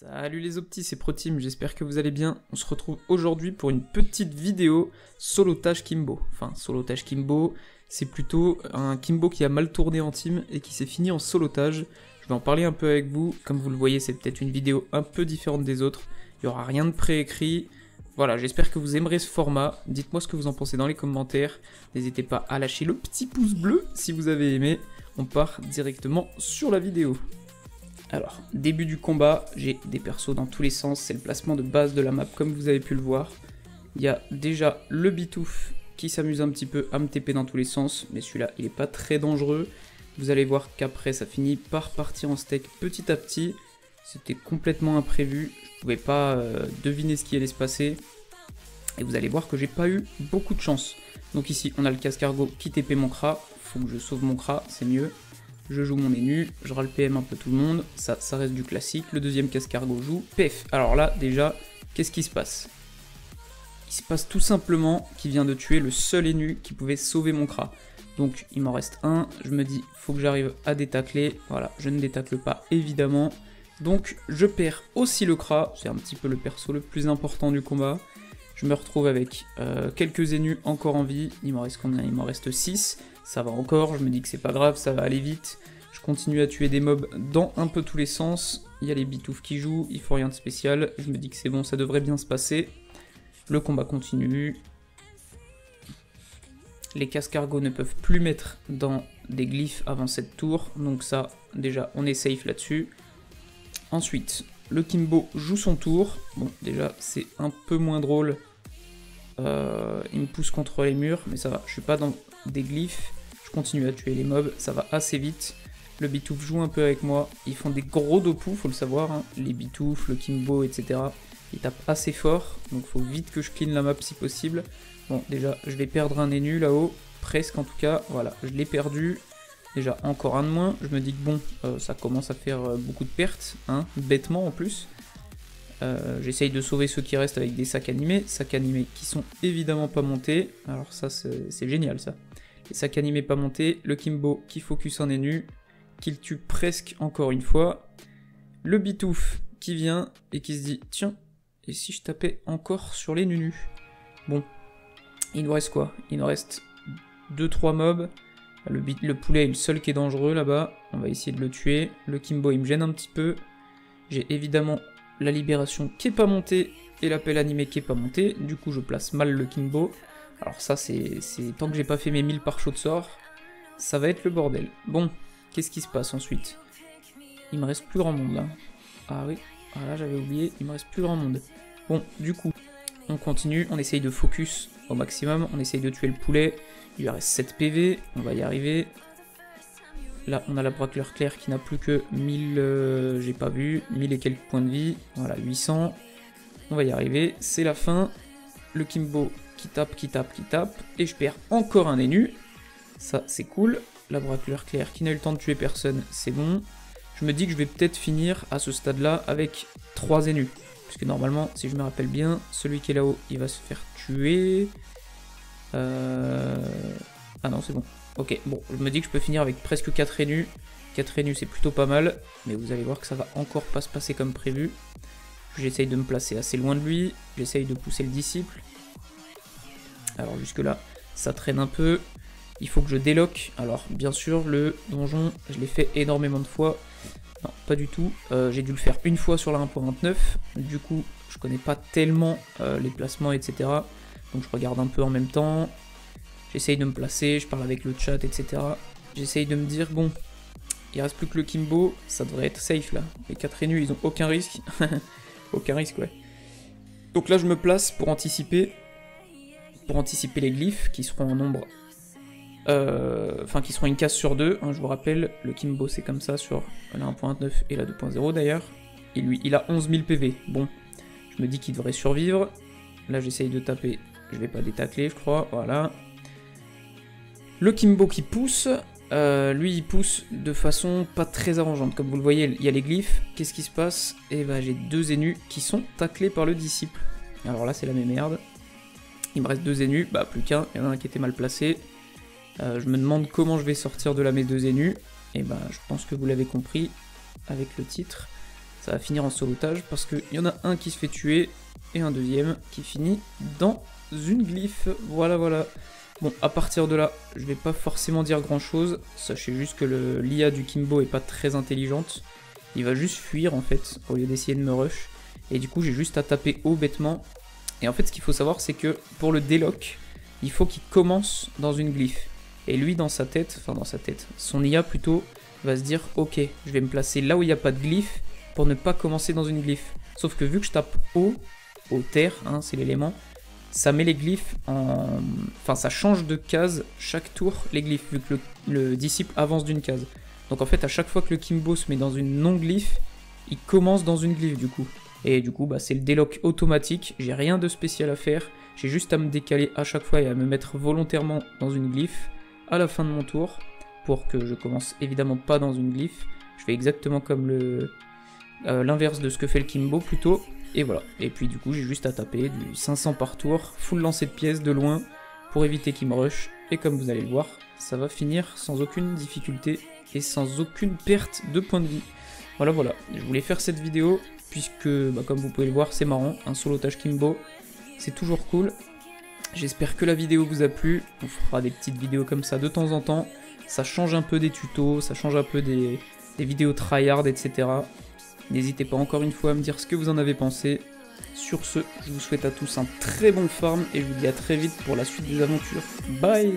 Salut les optis, c'est ProTeam, j'espère que vous allez bien. On se retrouve aujourd'hui pour une petite vidéo Solotage Kimbo. Enfin, Solotage Kimbo, c'est plutôt un Kimbo qui a mal tourné en team et qui s'est fini en solotage. Je vais en parler un peu avec vous. Comme vous le voyez, c'est peut-être une vidéo un peu différente des autres. Il n'y aura rien de préécrit. Voilà, j'espère que vous aimerez ce format. Dites-moi ce que vous en pensez dans les commentaires. N'hésitez pas à lâcher le petit pouce bleu si vous avez aimé. On part directement sur la vidéo. Alors, début du combat, j'ai des persos dans tous les sens. C'est le placement de base de la map comme vous avez pu le voir. Il y a déjà le bitouf qui s'amuse un petit peu à me TP dans tous les sens. Mais celui-là, il n'est pas très dangereux. Vous allez voir qu'après, ça finit par partir en steak petit à petit. C'était complètement imprévu. Je pouvais pas deviner ce qui allait se passer. Et vous allez voir que j'ai pas eu beaucoup de chance. Donc ici, on a le casse-cargo qui TP mon Kra. Faut que je sauve mon Kra, c'est mieux. Je joue mon énu, je râle PM un peu tout le monde. Ça reste du classique. Le deuxième casse-cargo joue PEF. Alors là, déjà, qu'est-ce qui se passe? Il se passe tout simplement qu'il vient de tuer le seul énu qui pouvait sauver mon Kra. Donc il m'en reste un, je me dis faut que j'arrive à détacler, voilà, je ne détacle pas évidemment. Donc je perds aussi le Kra, c'est un petit peu le perso le plus important du combat. Je me retrouve avec quelques énus encore en vie, il m'en reste combien? Il m'en reste 6, ça va encore, je me dis que c'est pas grave, ça va aller vite. Je continue à tuer des mobs dans un peu tous les sens, il y a les bitoufs qui jouent, il faut rien de spécial, je me dis que c'est bon, ça devrait bien se passer. Le combat continue. Les casse-cargo ne peuvent plus mettre dans des glyphes avant cette tour. Donc ça, déjà, on est safe là-dessus. Ensuite, le Kimbo joue son tour. Bon, déjà, c'est un peu moins drôle. Il me pousse contre les murs, mais ça va. Je suis pas dans des glyphes. Je continue à tuer les mobs. Ça va assez vite. Le bitouf joue un peu avec moi. Ils font des gros dopous, faut le savoir. Hein. Les bitoufs, le Kimbo, etc. Ils tapent assez fort. Donc faut vite que je clean la map si possible. Bon, déjà, je vais perdre un énu là-haut, presque en tout cas, voilà, je l'ai perdu. Déjà, encore un de moins, je me dis que bon, ça commence à faire beaucoup de pertes, hein, bêtement en plus. J'essaye de sauver ceux qui restent avec des sacs animés qui sont évidemment pas montés. Alors ça, c'est génial ça. Les sacs animés pas montés, le Kimbo qui focus un énu, qu'il tue presque encore une fois. Le bitouf qui vient et qui se dit, tiens, et si je tapais encore sur les nunus? Bon. Il nous reste quoi? Il nous reste 2-3 mobs. Le poulet est le seul qui est dangereux là-bas. On va essayer de le tuer. Le Kimbo, il me gêne un petit peu. J'ai évidemment la libération qui n'est pas montée et l'appel animé qui n'est pas monté. Du coup, je place mal le Kimbo. Alors ça, c'est tant que j'ai pas fait mes 1000 par chaud de sort, ça va être le bordel. Bon, qu'est-ce qui se passe ensuite? Il me reste plus grand monde là. Ah oui, ah là j'avais oublié, il me reste plus grand monde. Bon, du coup, on continue, on essaye de focus au maximum, on essaye de tuer le poulet, il lui reste 7 PV, on va y arriver. Là, on a la braculeur claire qui n'a plus que 1000, j'ai pas vu, 1000 et quelques points de vie, voilà, 800. On va y arriver, c'est la fin. Le Kimbo qui tape, et je perds encore un énu. Ça, c'est cool. La braculeur claire qui n'a eu le temps de tuer personne, c'est bon. Je me dis que je vais peut-être finir à ce stade-là avec 3 énus. Puisque normalement, si je me rappelle bien, celui qui est là-haut, il va se faire tuer. Ah non, c'est bon. Ok, bon, je me dis que je peux finir avec presque 4 énus. 4 énus, c'est plutôt pas mal. Mais vous allez voir que ça va encore pas se passer comme prévu. J'essaye de me placer assez loin de lui. J'essaye de pousser le disciple. Alors jusque-là, ça traîne un peu. Il faut que je déloque. Alors, bien sûr, le donjon, je l'ai fait énormément de fois. Non, pas du tout. J'ai dû le faire une fois sur la 1.29. Du coup, je connais pas tellement les placements, etc. Donc je regarde un peu en même temps. J'essaye de me placer, je parle avec le chat, etc. J'essaye de me dire, bon, il reste plus que le Kimbo, ça devrait être safe là. Les 4 énus, ils ont aucun risque. Aucun risque, ouais. Donc là, je me place pour anticiper. Pour anticiper les glyphes qui seront en nombre... Enfin, qui seront une case sur 2, hein, je vous rappelle, le Kimbo c'est comme ça sur la 1.29 et la 2.0 d'ailleurs. Et lui, il a 11 000 PV. Bon, je me dis qu'il devrait survivre. Là, j'essaye de taper, je vais pas détacler, je crois, voilà. Le Kimbo qui pousse, lui il pousse de façon pas très arrangeante. Comme vous le voyez, il y a les glyphes. Qu'est-ce qui se passe? Et eh ben, j'ai 2 énus qui sont taclés par le disciple. Alors là, c'est la même merde. Il me reste deux énus, bah plus qu'un, il y en a un qui était mal placé. Je me demande comment je vais sortir de là mes deux énus. Et bah je pense que vous l'avez compris avec le titre. Ça va finir en solotage parce qu'il y en a un qui se fait tuer et un deuxième qui finit dans une glyphe. Voilà, voilà. Bon, à partir de là, je vais pas forcément dire grand chose. Sachez juste que l'IA du Kimbo est pas très intelligente. Il va juste fuir en fait au lieu d'essayer de me rush. Et du coup, j'ai juste à taper haut bêtement. Et en fait, ce qu'il faut savoir, c'est que pour le délock, il faut qu'il commence dans une glyphe. Et lui, dans sa tête, son IA plutôt, va se dire ok, je vais me placer là où il n'y a pas de glyphe pour ne pas commencer dans une glyphe. Sauf que vu que je tape haut, terre, hein, c'est l'élément, ça met les glyphes en... Enfin, ça change de case chaque tour les glyphes, vu que le disciple avance d'une case. Donc en fait, à chaque fois que le Kimbo se met dans une non-glyphe, il commence dans une glyphe du coup. Et du coup, bah, c'est le délock automatique, j'ai rien de spécial à faire, j'ai juste à me décaler à chaque fois et à me mettre volontairement dans une glyphe à la fin de mon tour, pour que je commence évidemment pas dans une glyphe. Je fais exactement comme l'inverse de ce que fait le Kimbo plutôt. Et voilà, et puis du coup j'ai juste à taper du 500 par tour, full lancer de pièces de loin pour éviter qu'il me rush. Et comme vous allez le voir, ça va finir sans aucune difficulté et sans aucune perte de points de vie. Voilà, voilà, je voulais faire cette vidéo puisque bah, comme vous pouvez le voir, c'est marrant, un solotage Kimbo, c'est toujours cool. J'espère que la vidéo vous a plu, on fera des petites vidéos comme ça de temps en temps. Ça change un peu des tutos, ça change un peu des vidéos tryhard, etc. N'hésitez pas encore une fois à me dire ce que vous en avez pensé. Sur ce, je vous souhaite à tous un très bon farm et je vous dis à très vite pour la suite des aventures. Bye!